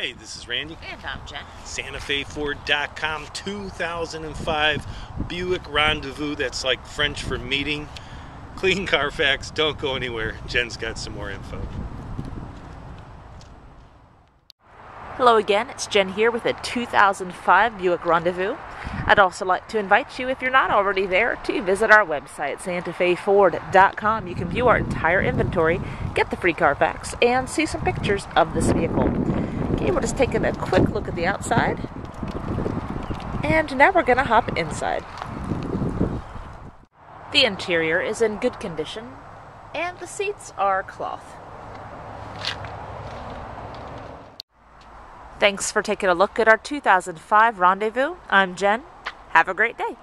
Hey, this is Randy. And I'm Jen. SantaFeFord.com 2005 Buick Rendezvous. That's like French for meeting. Clean Carfax. Don't go anywhere. Jen's got some more info. Hello again. It's Jen here with a 2005 Buick Rendezvous. I'd also like to invite you, if you're not already there, to visit our website, SantaFeFord.com. You can view our entire inventory, get the free Carfax, and see some pictures of this vehicle. Okay, we're just taking a quick look at the outside, and now we're going to hop inside. The interior is in good condition, and the seats are cloth. Thanks for taking a look at our 2005 Rendezvous. I'm Jen. Have a great day.